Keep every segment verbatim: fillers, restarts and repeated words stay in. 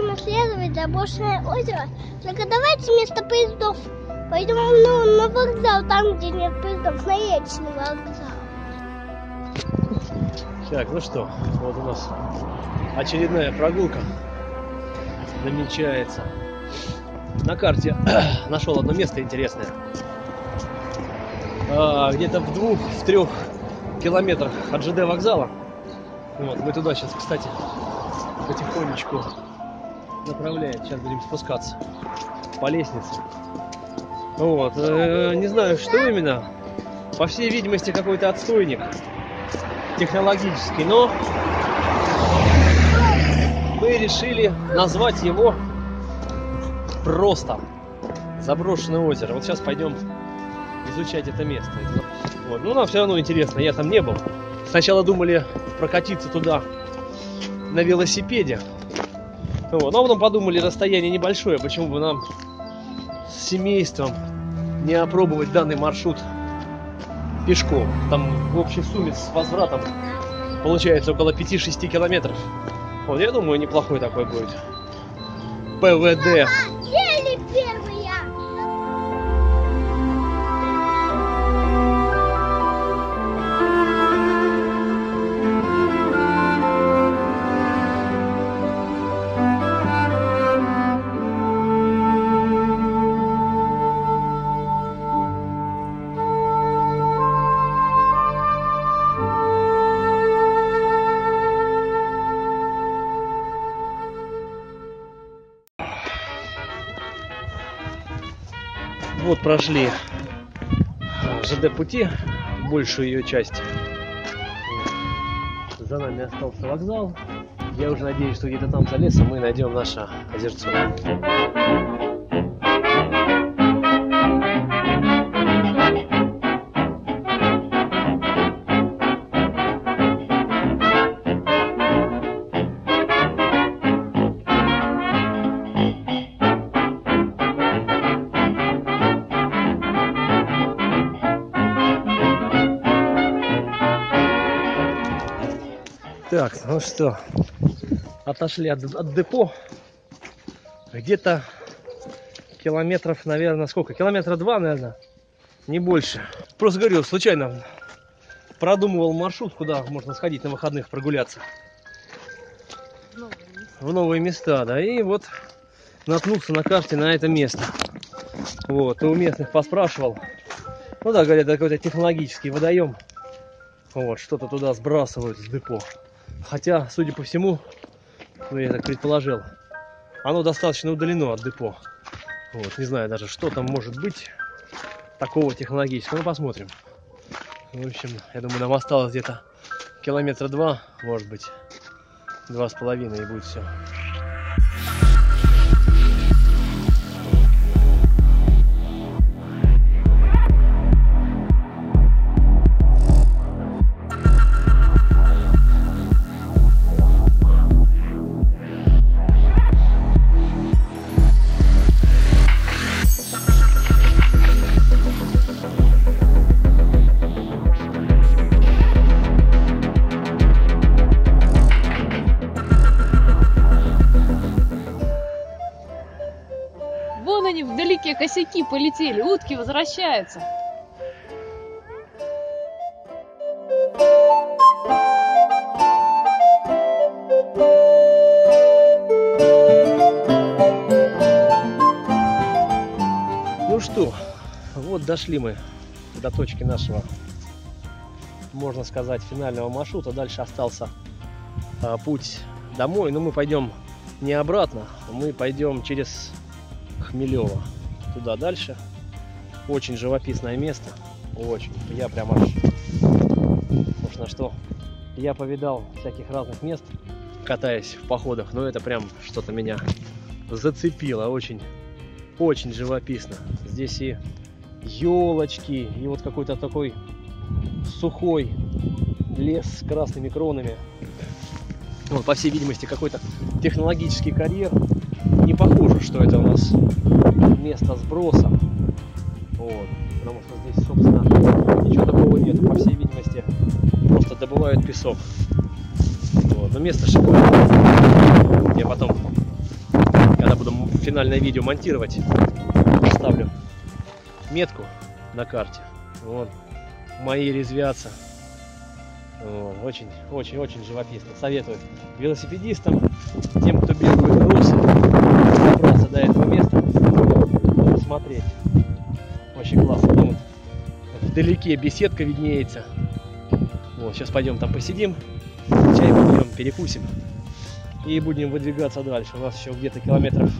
будем исследовать заброшенное озеро. Только давайте вместо поездов пойдем на, на вокзал, там, где нет поездов, на речный вокзал. Так, ну что, вот у нас очередная прогулка намечается. На карте нашел одно место интересное. А, где-то в двух, в трех километрах от ЖД вокзала. Вот, мы туда сейчас, кстати, потихонечку направляем. Сейчас будем спускаться по лестнице. Вот, э, не знаю, что именно. По всей видимости, какой-то отстойник технологический, но мы решили назвать его просто заброшенное озеро. Вот сейчас пойдем изучать это место. Вот. Ну, нам все равно интересно, я там не был. Сначала думали прокатиться туда на велосипеде. Вот. Но потом подумали, расстояние небольшое, почему бы нам с семейством не опробовать данный маршрут пешком. Там в общей сумме с возвратом получается около пяти-шести километров. Вот, я думаю, неплохой такой будет ПВД. Вот прошли ЖД пути, большую ее часть. За нами остался вокзал. Я уже надеюсь, что где-то там за лесом мы найдем наше озерцо. Так, ну что, отошли от, от депо, где-то километров, наверное, сколько? Километра два, наверное, не больше. Просто говорю, случайно продумывал маршрут, куда можно сходить на выходных прогуляться. В новые места, да, и вот наткнулся на карте на это место. Вот, и у местных поспрашивал. Ну да, говорят, это какой-то технологический водоем. Вот, что-то туда сбрасывают с депо. Хотя, судя по всему, ну, я так предположил, оно достаточно удалено от депо. Вот, не знаю даже, что там может быть такого технологического. Ну, посмотрим. В общем, я думаю, нам осталось где-то километра два, может быть, два с половиной, и будет все. Вдалеке косяки полетели, утки возвращаются. Ну что, вот дошли мы до точки нашего, можно сказать, финального маршрута. Дальше остался а, путь домой, но мы пойдем не обратно, мы пойдем через Хмелево, туда дальше. Очень живописное место, очень. Я прям аж, уж на что, я повидал всяких разных мест, катаясь в походах, но это прям что-то меня зацепило, очень, очень живописно. Здесь и елочки, и вот какой-то такой сухой лес с красными кронами. Вот, по всей видимости, какой-то технологический карьер. Не похоже, что это у нас место сброса, вот, потому что здесь, собственно, ничего такого нет, по всей видимости, просто добывают песок. Вот, но место шикарное, я потом финальное видео монтировать, поставлю метку на карте. Вон, мои резвятся. Очень-очень-очень живописно. Советую велосипедистам, тем, кто бегает врозь, добраться до этого места, посмотреть. Очень классно. Вон, вдалеке беседка виднеется. Вот, сейчас пойдем там посидим, чай попьем, перекусим. И будем выдвигаться дальше. У нас еще где-то километров,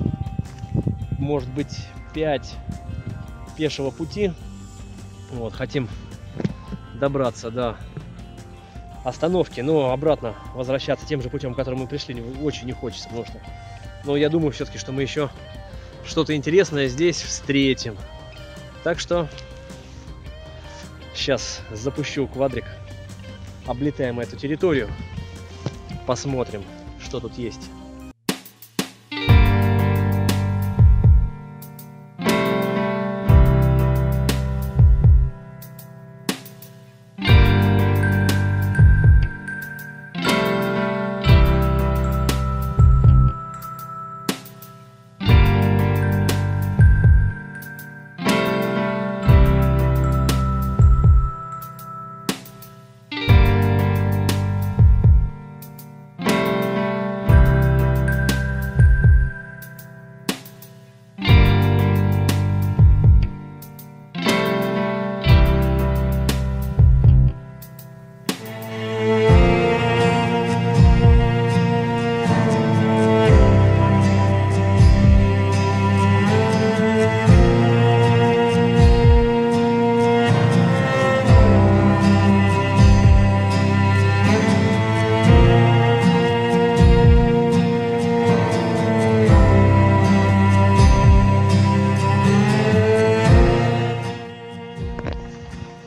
может быть, пять пешего пути. Вот, хотим добраться до остановки, но обратно возвращаться тем же путем, которым мы пришли, очень не хочется, потому что... Но я думаю все-таки, что мы еще что-то интересное здесь встретим. Так что сейчас запущу квадрик, облетаем эту территорию, посмотрим, что тут есть.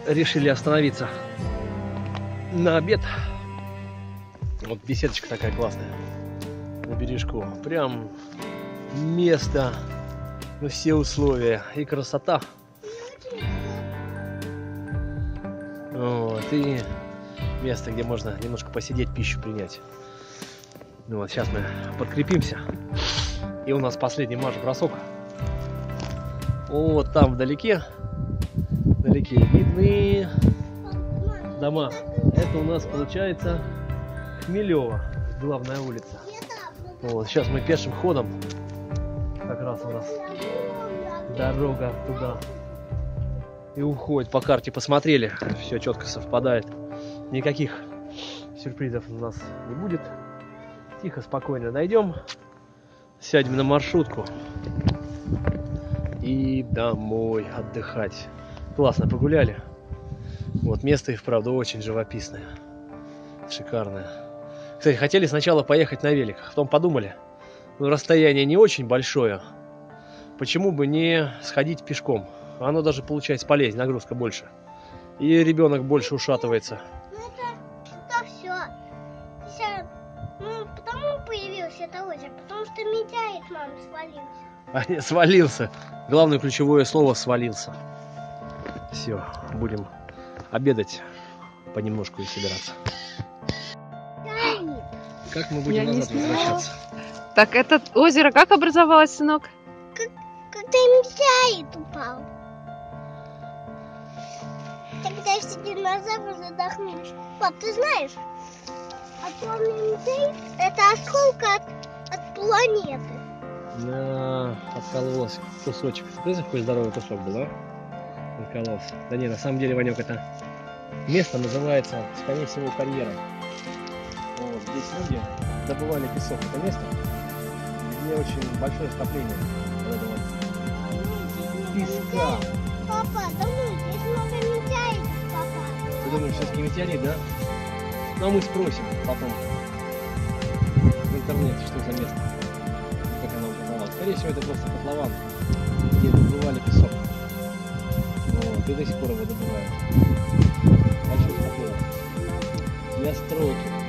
Решили остановиться на обед. Вот беседочка такая классная на бережку. Прям место, ну, все условия и красота. Вот, и место, где можно немножко посидеть, пищу принять. Ну вот, сейчас мы подкрепимся. И у нас последний марш-бросок. Вот там вдалеке. Вдалеке видны дома. Это у нас получается Хмелево, главная улица. Вот, сейчас мы пешим ходом. Как раз у нас дорога туда и уходит. По карте посмотрели, все четко совпадает. Никаких сюрпризов у нас не будет. Тихо, спокойно найдем. Сядем на маршрутку. И домой отдыхать. Классно погуляли. Вот, место и вправду очень живописное. Шикарное. Кстати, хотели сначала поехать на великах. Потом подумали, ну, расстояние не очень большое. Почему бы не сходить пешком? Оно даже получается полезнее, нагрузка больше. И ребенок больше ушатывается. Ну это все. Сейчас, ну, потому появился это озеро, потому что метеорит, мама, свалился. А не, свалился. Главное ключевое слово — свалился. Все, будем обедать понемножку и собираться. Как мы будем назад возвращаться? Так, это озеро как образовалось, сынок? Как, когда метеорит упал. Тогда все динозавры задохнулись. Пап, ты знаешь, атомный метеорит — это осколка от, от планеты. Да, откололась кусочек. Ты какой здоровый кусок был, а? Откололся. Да не, на самом деле, Ванек, это место называется, скорее всего, карьером. Вот здесь люди добывали песок. Это место, где очень большое скопление этого песка. Папа, думаю, здесь много метеоритов, папа. Ты думаешь, все-таки метеорит, да? Ну, а мы спросим потом в интернете, что за место, как оно образовалось. Скорее всего, это просто котлован, где добывали песок. И до сих пор его добывают. Большой скопление. Для стройки.